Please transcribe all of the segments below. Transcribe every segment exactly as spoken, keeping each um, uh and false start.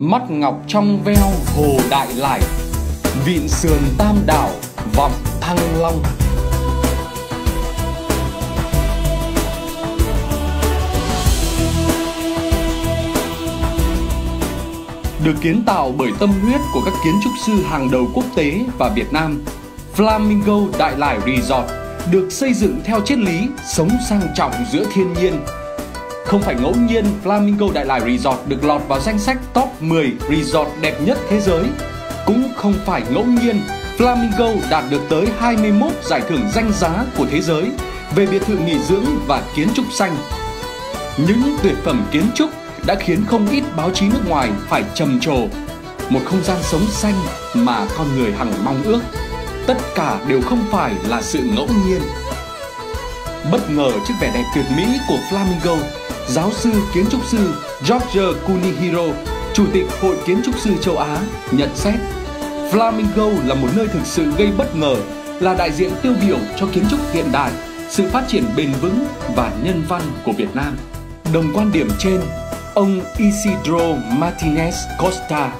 Mắt ngọc trong veo hồ Đại Lải, vịn sườn Tam Đảo vọng Thăng Long. Được kiến tạo bởi tâm huyết của các kiến trúc sư hàng đầu quốc tế và Việt Nam, Flamingo Đại Lải Resort được xây dựng theo triết lý sống sang trọng giữa thiên nhiên. Không phải ngẫu nhiên Flamingo Đại Lải Resort được lọt vào danh sách top mười resort đẹp nhất thế giới. Cũng không phải ngẫu nhiên Flamingo đạt được tới hai mươi mốt giải thưởng danh giá của thế giới về biệt thự nghỉ dưỡng và kiến trúc xanh. Những tuyệt phẩm kiến trúc đã khiến không ít báo chí nước ngoài phải trầm trồ. Một không gian sống xanh mà con người hằng mong ước. Tất cả đều không phải là sự ngẫu nhiên. Bất ngờ trước vẻ đẹp tuyệt mỹ của Flamingo, giáo sư kiến trúc sư George Kunihiro, chủ tịch Hội Kiến trúc sư châu Á, nhận xét Flamingo là một nơi thực sự gây bất ngờ, là đại diện tiêu biểu cho kiến trúc hiện đại, sự phát triển bền vững và nhân văn của Việt Nam. Đồng quan điểm trên, ông Isidro Martinez Costa,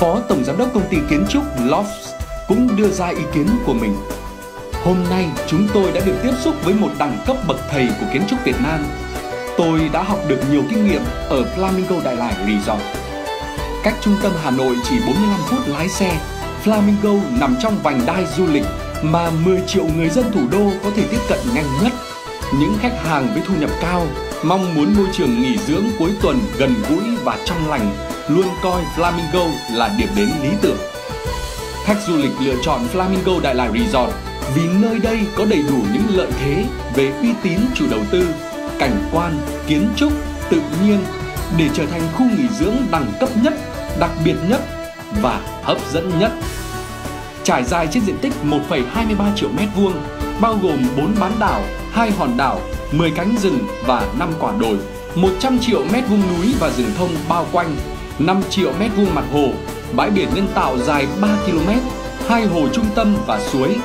Phó Tổng Giám đốc Công ty Kiến trúc Lofts, cũng đưa ra ý kiến của mình. Hôm nay chúng tôi đã được tiếp xúc với một đẳng cấp bậc thầy của kiến trúc Việt Nam. Tôi đã học được nhiều kinh nghiệm ở Flamingo Đại Lải Resort. Cách trung tâm Hà Nội chỉ bốn mươi lăm phút lái xe, Flamingo nằm trong vành đai du lịch mà mười triệu người dân thủ đô có thể tiếp cận nhanh nhất. Những khách hàng với thu nhập cao, mong muốn môi trường nghỉ dưỡng cuối tuần gần gũi và trong lành, luôn coi Flamingo là điểm đến lý tưởng. Khách du lịch lựa chọn Flamingo Đại Lải Resort vì nơi đây có đầy đủ những lợi thế về uy tín chủ đầu tư, cảnh quan, kiến trúc, tự nhiên để trở thành khu nghỉ dưỡng đẳng cấp nhất, đặc biệt nhất và hấp dẫn nhất. Trải dài trên diện tích một phẩy hai mươi ba triệu mét vuông, bao gồm bốn bán đảo, hai hòn đảo, mười cánh rừng và năm quả đồi, một trăm triệu mét vuông núi và rừng thông bao quanh, năm triệu mét vuông mặt hồ, bãi biển nhân tạo dài ba ki lô mét, hai hồ trung tâm và suối.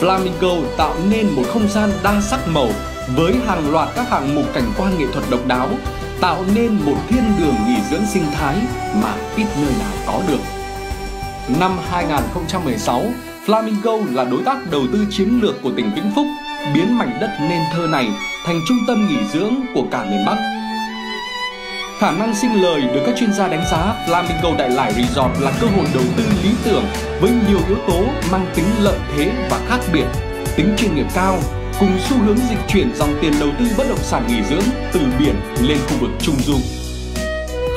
Flamingo tạo nên một không gian đa sắc màu với hàng loạt các hạng mục cảnh quan nghệ thuật độc đáo, tạo nên một thiên đường nghỉ dưỡng sinh thái mà ít nơi nào có được. Năm hai nghìn không trăm mười sáu, Flamingo là đối tác đầu tư chiến lược của tỉnh Vĩnh Phúc, biến mảnh đất nên thơ này thành trung tâm nghỉ dưỡng của cả miền Bắc. Khả năng sinh lời được các chuyên gia đánh giá Flamingo Đại Lải Resort là cơ hội đầu tư lý tưởng với nhiều yếu tố mang tính lợi thế và khác biệt, tính chuyên nghiệp cao, cùng xu hướng dịch chuyển dòng tiền đầu tư bất động sản nghỉ dưỡng từ biển lên khu vực trung du.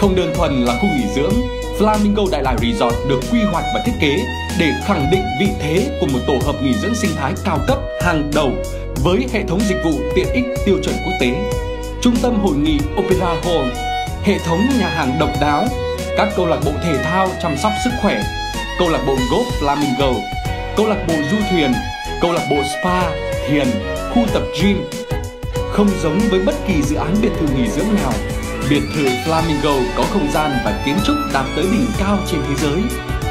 Không đơn thuần là khu nghỉ dưỡng, Flamingo Đại Lải Resort được quy hoạch và thiết kế để khẳng định vị thế của một tổ hợp nghỉ dưỡng sinh thái cao cấp hàng đầu với hệ thống dịch vụ tiện ích tiêu chuẩn quốc tế, trung tâm hội nghị Opera Hall, hệ thống nhà hàng độc đáo, các câu lạc bộ thể thao chăm sóc sức khỏe, câu lạc bộ golf Flamingo, câu lạc bộ du thuyền, câu lạc bộ spa, thiền, khu tập gym. Không giống với bất kỳ dự án biệt thự nghỉ dưỡng nào, biệt thự Flamingo có không gian và kiến trúc đạt tới đỉnh cao trên thế giới,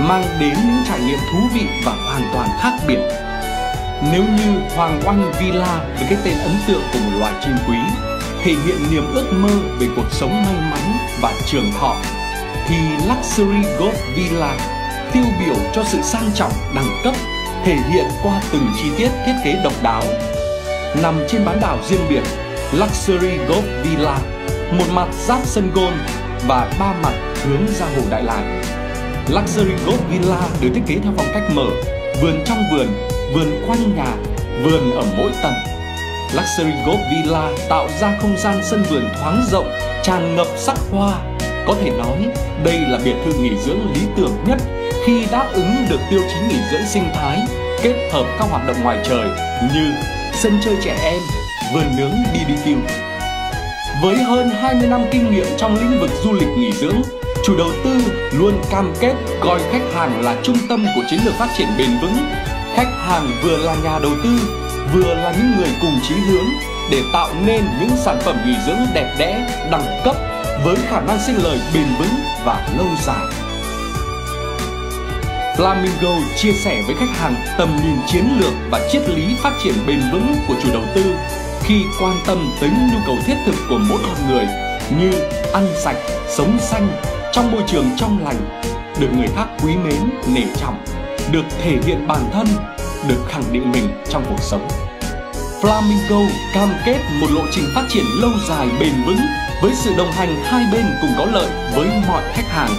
mang đến những trải nghiệm thú vị và hoàn toàn khác biệt. Nếu như Hoàng Oanh Villa với cái tên ấn tượng của một loài chim quý thể hiện niềm ước mơ về cuộc sống may mắn và trường thọ, thì Luxury Gold Villa tiêu biểu cho sự sang trọng đẳng cấp, thể hiện qua từng chi tiết thiết kế độc đáo. Nằm trên bán đảo riêng biệt, Luxury Gold Villa một mặt giáp sân golf và ba mặt hướng ra hồ Đại Lải. Luxury Gold Villa được thiết kế theo phong cách mở, vườn trong vườn, vườn quanh nhà, vườn ở mỗi tầng. Luxury Gold Villa tạo ra không gian sân vườn thoáng rộng, tràn ngập sắc hoa. Có thể nói, đây là biệt thự nghỉ dưỡng lý tưởng nhất khi đáp ứng được tiêu chí nghỉ dưỡng sinh thái, kết hợp các hoạt động ngoài trời như sân chơi trẻ em, vườn nướng bê bê kiu. Với hơn hai mươi năm kinh nghiệm trong lĩnh vực du lịch nghỉ dưỡng, chủ đầu tư luôn cam kết coi khách hàng là trung tâm của chiến lược phát triển bền vững. Khách hàng vừa là nhà đầu tư, vừa là những người cùng chí hướng để tạo nên những sản phẩm nghỉ dưỡng đẹp đẽ, đẳng cấp với khả năng sinh lời bền vững và lâu dài. Flamingo chia sẻ với khách hàng tầm nhìn chiến lược và triết lý phát triển bền vững của chủ đầu tư khi quan tâm tới những nhu cầu thiết thực của mỗi con người như ăn sạch, sống xanh, trong môi trường trong lành, được người khác quý mến, nể trọng, được thể hiện bản thân, được khẳng định mình trong cuộc sống. Flamingo cam kết một lộ trình phát triển lâu dài bền vững với sự đồng hành hai bên cùng có lợi với mọi khách hàng.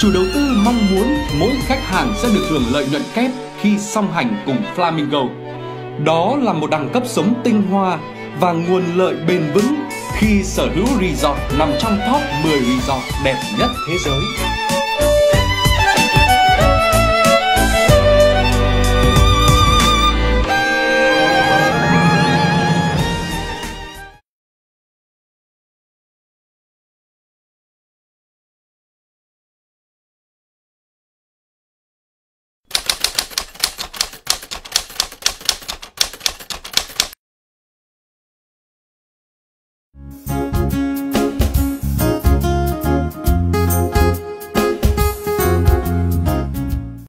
Chủ đầu tư mong muốn mỗi khách hàng sẽ được hưởng lợi nhuận kép khi song hành cùng Flamingo. Đó là một đẳng cấp sống tinh hoa và nguồn lợi bền vững khi sở hữu resort nằm trong top mười resort đẹp nhất thế giới.